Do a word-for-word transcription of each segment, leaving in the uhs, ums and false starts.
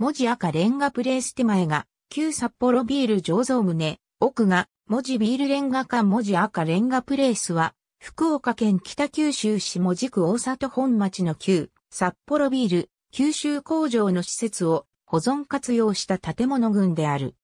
門司赤レンガプレース手前が、旧札幌ビール醸造棟、奥が、門司ビールレンガ館門司赤レンガプレースは、福岡県北九州市門司区大里本町の旧札幌ビール、九州工場の施設を保存活用した建物群である。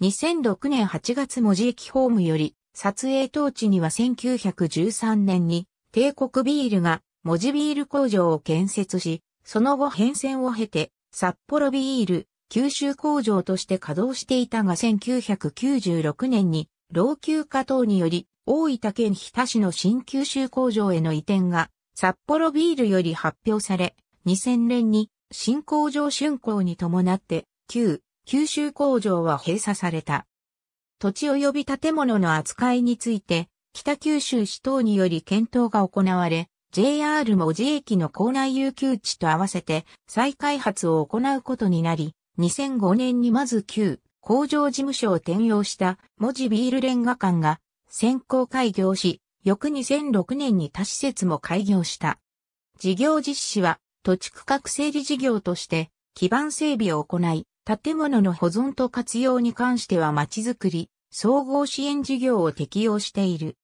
にせんろくねんはちがつ門司駅ホームより、撮影当地にはせんきゅうひゃくじゅうさんねんに帝国ビールが門司ビール工場を建設し、その後変遷を経て札幌ビール九州工場として稼働していたがせんきゅうひゃくきゅうじゅうろくねんに老朽化等により大分県日田市の新九州工場への移転が札幌ビールより発表され、にせんねんに新工場竣工に伴って旧九州工場は閉鎖された。土地及び建物の扱いについて北九州市等により検討が行われ、ジェイアール 門司駅の構内遊休地と合わせて再開発を行うことになり、にせんごねんにまず旧工場事務所を転用した門司ビールレンガ館が先行開業し、翌にせんろくねんに他施設も開業した。事業実施は土地区画整理事業として基盤整備を行い、建物の保存と活用に関してはまちづくり、総合支援事業を適用している。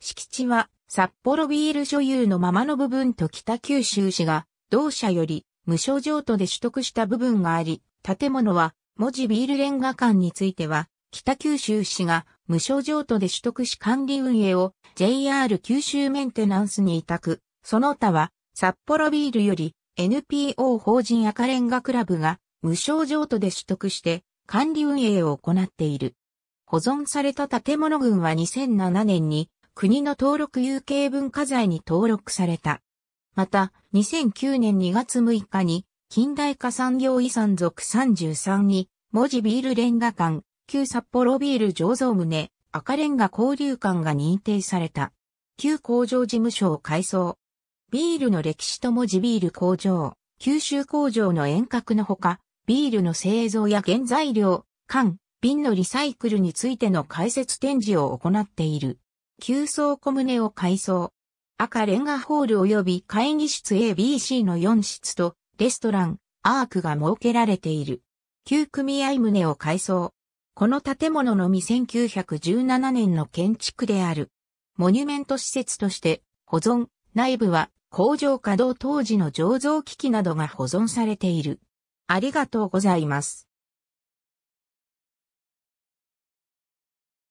敷地は札幌ビール所有のままの部分と北九州市が同社より無償譲渡で取得した部分があり、建物は門司ビールレンガ館については北九州市が無償譲渡で取得し管理運営を ジェイアール 九州メンテナンスに委託、その他は札幌ビールより エヌピーオー 法人赤レンガクラブが無償譲渡で取得して管理運営を行っている。保存された建物群はにせんななねんに国の登録有形文化財に登録された。また、にせんきゅうねんにがつむいかに、近代化産業遺産属さんじゅうさんに、門司ビールレンガ館、旧札幌ビール醸造棟、赤レンガ交流館が認定された。旧工場事務所を改装。ビールの歴史と門司ビール工場、九州工場の遠隔のほか、ビールの製造や原材料、缶、瓶のリサイクルについての解説展示を行っている。旧倉庫棟を改装。赤レンガホール及び会議室 エービーシー のよんしつとレストラン、アークが設けられている。旧組合棟を改装。この建物のみせんきゅうひゃくじゅうななねんの建築である。モニュメント施設として保存、内部は工場稼働当時の醸造機器などが保存されている。ありがとうございます。